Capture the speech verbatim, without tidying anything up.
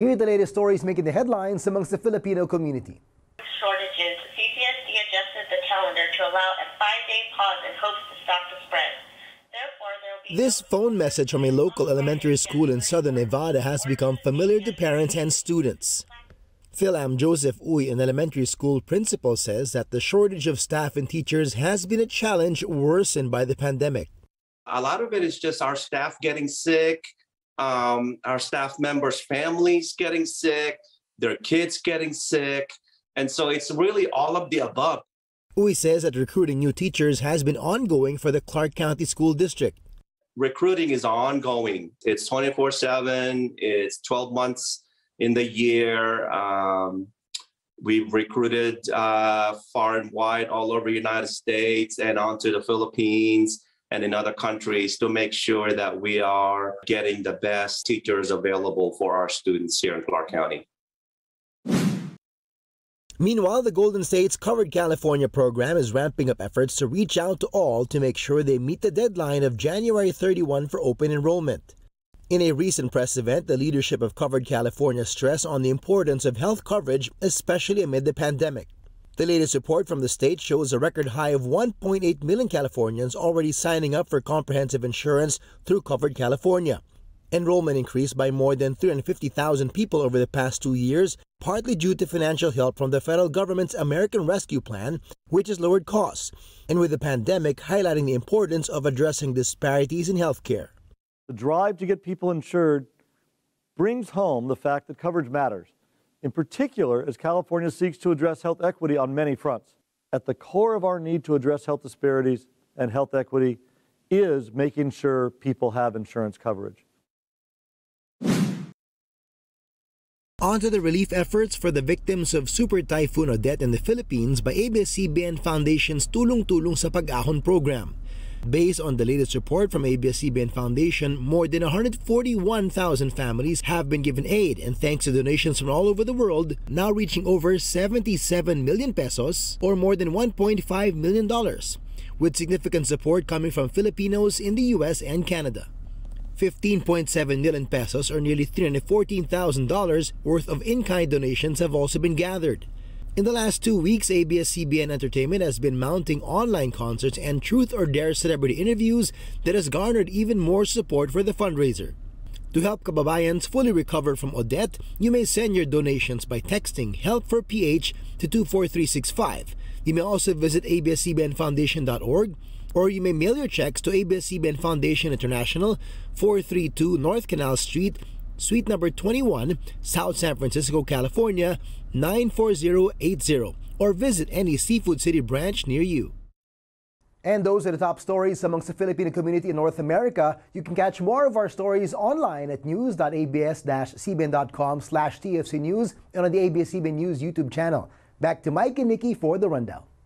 Here are the latest stories making the headlines amongst the Filipino community. Shortages. C C S D adjusted the calendar to allow a five-day pause in hopes to stop the spread. Therefore, there will be this phone message from a local elementary school in southern Nevada has become familiar to parents and students. Phil M. Joseph Hui, an elementary school principal, says that the shortage of staff and teachers has been a challenge worsened by the pandemic. A lot of it is just our staff getting sick. Um, our staff members' families getting sick, their kids getting sick, and so it's really all of the above. Hui says that recruiting new teachers has been ongoing for the Clark County School District. Recruiting is ongoing. It's twenty-four seven, it's twelve months in the year. Um, we've recruited uh, far and wide all over the United States and onto the Philippines and in other countries to make sure that we are getting the best teachers available for our students here in Clark County. Meanwhile, the Golden State's Covered California program is ramping up efforts to reach out to all to make sure they meet the deadline of January thirty-first for open enrollment. In a recent press event, the leadership of Covered California stressed on the importance of health coverage, especially amid the pandemic. The latest report from the state shows a record high of one point eight million Californians already signing up for comprehensive insurance through Covered California. Enrollment increased by more than three hundred fifty thousand people over the past two years, partly due to financial help from the federal government's American Rescue Plan, which has lowered costs, and with the pandemic highlighting the importance of addressing disparities in health care. The drive to get people insured brings home the fact that coverage matters, in particular as California seeks to address health equity on many fronts. At the core of our need to address health disparities and health equity is making sure people have insurance coverage. On to the relief efforts for the victims of Super Typhoon Odette in the Philippines by A B S C B N Foundation's Tulung Tulung sa Pag-ahon Programme. Based on the latest report from A B S C B N Foundation, more than one hundred forty-one thousand families have been given aid, and thanks to donations from all over the world, now reaching over seventy-seven million pesos or more than one point five million dollars, with significant support coming from Filipinos in the U S and Canada. fifteen point seven million pesos or nearly three hundred fourteen thousand dollars worth of in-kind donations have also been gathered. In the last two weeks, A B S C B N Entertainment has been mounting online concerts and Truth or Dare celebrity interviews that has garnered even more support for the fundraiser. To help Kababayans fully recover from Odette, you may send your donations by texting HELP for P H to two four three six five. You may also visit A B S C B N foundation dot org, or you may mail your checks to A B S C B N Foundation International, four thirty-two North Canal Street, Suite number twenty-one, South San Francisco, California, nine four zero eight zero, or visit any Seafood City branch near you. And those are the top stories amongst the Filipino community in North America. You can catch more of our stories online at news dot A B S dash C B N dot com slash T F C News and on the A B S C B N News YouTube channel. Back to Mike and Nikki for the rundown.